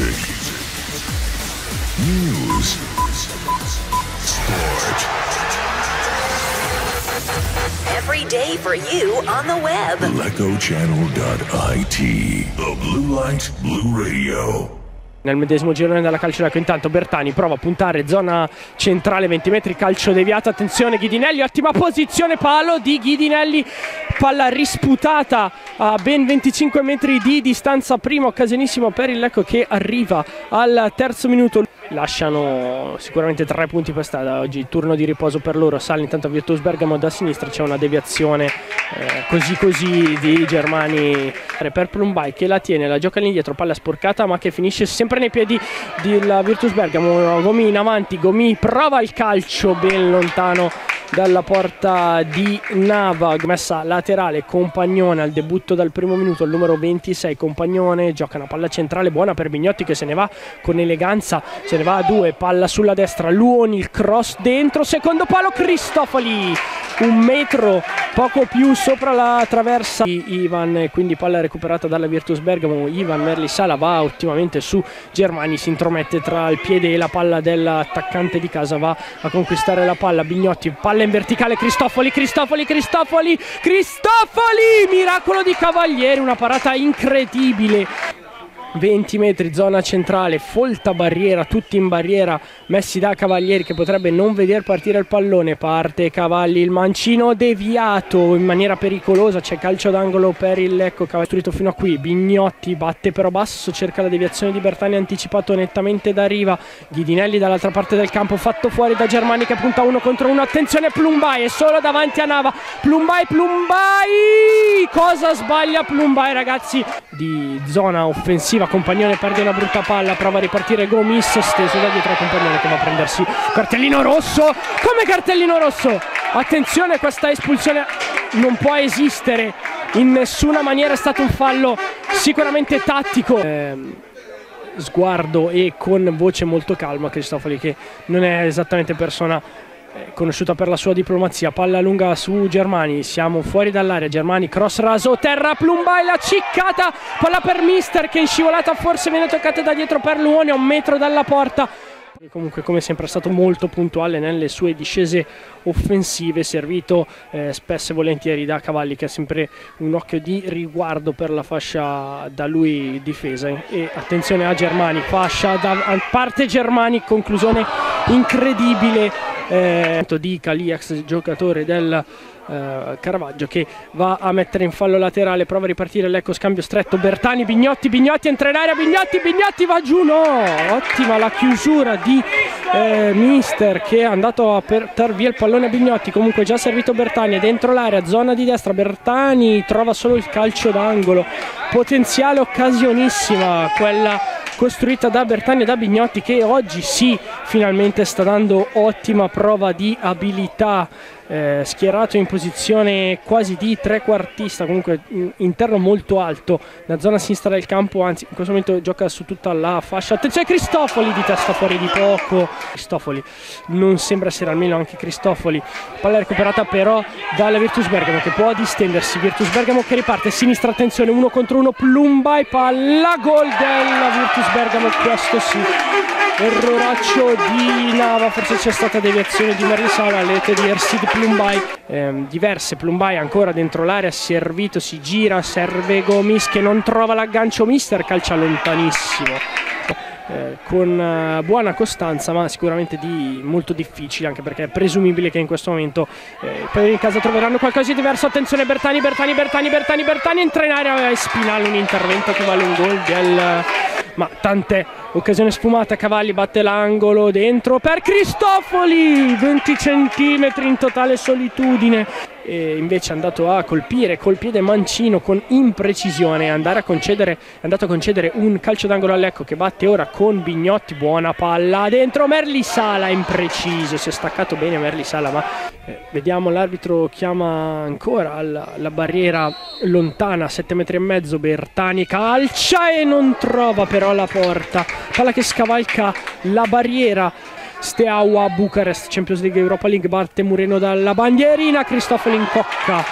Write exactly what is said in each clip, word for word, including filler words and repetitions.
Music, news, sport. Every day for you on the web. Lecco Channel dot I T. The Blue Light, Blue Radio. Nel medesimo girone della Calcio Lecco, intanto Bertani prova a puntare zona centrale, venti metri, calcio deviato, attenzione Ghidinelli, ottima posizione, palo di Ghidinelli, palla risputata a ben venticinque metri di distanza, prima occasionissimo per il Lecco che arriva al terzo minuto. Lasciano sicuramente tre punti per strada oggi, turno di riposo per loro. Sale intanto a Virtus Bergamo da sinistra, c'è una deviazione eh, così così di Germani per Pllumbaj che la tiene, la gioca all'indietro, palla sporcata ma che finisce sempre nei piedi della Virtus Bergamo. Gomi in avanti, Gomi prova il calcio ben lontano dalla porta di Nava. Messa laterale, Compagnone al debutto dal primo minuto, il numero ventisei, Compagnone gioca una palla centrale buona per Bignotti che se ne va con eleganza, se ne va a due, palla sulla destra, Luoni, il cross dentro, secondo palo, Cristofoli un metro poco più sopra la traversa di Ivan, quindi palla recuperata dalla Virtus Bergamo. Ivan Merli Sala va ottimamente su Germani, si intromette tra il piede e la palla dell'attaccante di casa, va a conquistare la palla Bignotti, palla in verticale, Cristofoli, Cristofoli, Cristofoli, Cristofoli, miracolo di Cavalieri, una parata incredibile. venti metri, zona centrale, folta barriera, tutti in barriera messi da Cavalieri che potrebbe non veder partire il pallone. Parte Cavalli, il mancino deviato in maniera pericolosa, c'è calcio d'angolo per il Lecco che ha costruito fino a qui. Bignotti batte però basso, cerca la deviazione di Bertani, anticipato nettamente da Riva. Ghidinelli dall'altra parte del campo, fatto fuori da Germani che punta uno contro uno, attenzione Pllumbaj è solo davanti a Nava, Pllumbaj, Pllumbaj, cosa sbaglia Pllumbaj ragazzi? Di zona offensiva Compagnone perde una brutta palla, prova a ripartire Gomis, steso da dietro a Compagnone che va a prendersi cartellino rosso. Come cartellino rosso? Attenzione, questa espulsione non può esistere in nessuna maniera, è stato un fallo sicuramente tattico. Eh... sguardo e con voce molto calma Cristofoli, che non è esattamente persona conosciuta per la sua diplomazia. Palla lunga su Germani, siamo fuori dall'area, Germani cross raso, terra, Pllumbaj la ciccata, palla per Mister che in scivolata forse viene toccata da dietro per Luoni a un metro dalla porta. E comunque come sempre è stato molto puntuale nelle sue discese offensive, servito eh, spesso e volentieri da Cavalli che ha sempre un occhio di riguardo per la fascia da lui difesa. E attenzione a Germani, fascia da parte Germani, conclusione incredibile Eh, di Calì, ex giocatore del eh, Caravaggio, che va a mettere in fallo laterale, prova a ripartire Lecco, scambio stretto, Bertani, Bignotti, Bignotti entra in area, Bignotti, Bignotti va giù, no, ottima la chiusura di eh, Mister che è andato a portar via il pallone a Bignotti. Comunque già servito Bertani, è dentro l'area, zona di destra, Bertani trova solo il calcio d'angolo, potenziale occasionissima quella costruita da Bertani e da Bignotti che oggi sì, finalmente sta dando ottima prova di abilità, eh, schierato in posizione quasi di trequartista, comunque interno molto alto, la zona sinistra del campo, anzi in questo momento gioca su tutta la fascia, attenzione Cristofoli di testa fuori di poco, Cristofoli non sembra essere, almeno anche Cristofoli, palla recuperata però dalla Virtus Bergamo che può distendersi, Virtus Bergamo che riparte, sinistra attenzione, uno contro uno, Pllumbaj, palla, gol della Virtus Bergamo, questo sì, erroraccio di Nava, forse c'è stata deviazione di Merli Sala, rete di Ersid Pllumbaj, eh, diverse, Pllumbaj ancora dentro l'area, servito, si gira, serve Gomis che non trova l'aggancio, Mister calcia lontanissimo, eh, con buona costanza ma sicuramente di molto difficile, anche perché è presumibile che in questo momento eh, poi in casa troveranno qualcosa di diverso. Attenzione Bertani, Bertani, Bertani, Bertani, Bertani entra in area, Espinal, un intervento che vale un gol del... ma tant'è, occasione sfumata, Cavalli batte l'angolo dentro per Cristofoli, venti centimetri in totale solitudine, e invece è andato a colpire col piede mancino con imprecisione, andare a concedere, è andato a concedere un calcio d'angolo a Lecco che batte ora con Bignotti, buona palla dentro, Merli Sala impreciso, si è staccato bene Merli Sala ma eh, vediamo l'arbitro chiama ancora la, la barriera lontana, sette metri e mezzo, Bertani calcia e non trova però la porta, palla che scavalca la barriera. Steaua Bucarest, Champions League, Europa League, batte Mureno dalla bandierina, Cristofoli in cocca.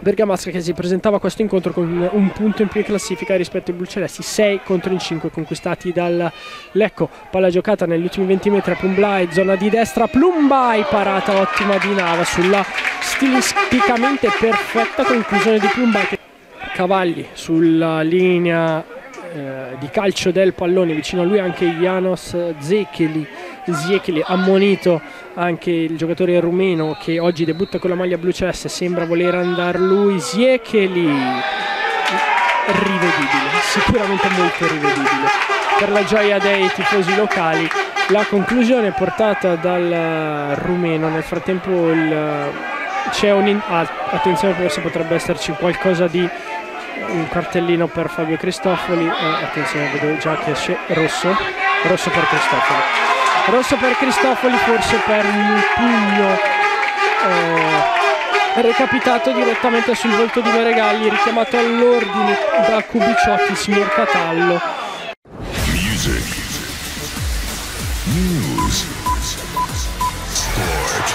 bergamasca che si presentava a questo incontro con un punto in più in classifica rispetto ai blucelesti, sei contro in cinque conquistati dal Lecco. Palla giocata negli ultimi venti metri a Pllumbaj, zona di destra, Pllumbaj, parata ottima di Nava sulla stilisticamente perfetta conclusione di Pllumbaj. Cavalli sulla linea eh, di calcio del pallone, vicino a lui anche Janos Zekeli, Zekeli ammonito anche il giocatore rumeno che oggi debutta con la maglia bluceleste, sembra voler andare lui. Zekeli rivedibile, sicuramente molto rivedibile per la gioia dei tifosi locali. La conclusione portata dal rumeno. Nel frattempo il c'è un ah, attenzione, forse potrebbe esserci qualcosa di un cartellino per Fabio Cristofoli. Eh, attenzione, vedo già che esce rosso, rosso per Cristofoli, rosso per Cristofoli forse per un pugno eh, recapitato direttamente sul volto di Meregalli, richiamato all'ordine da Cubicciotti, signor Catallo. Music. News. Sport.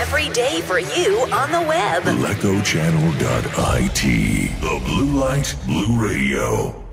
Every day for you on the web. Lecco Channel dot I T. The blue light, blue radio.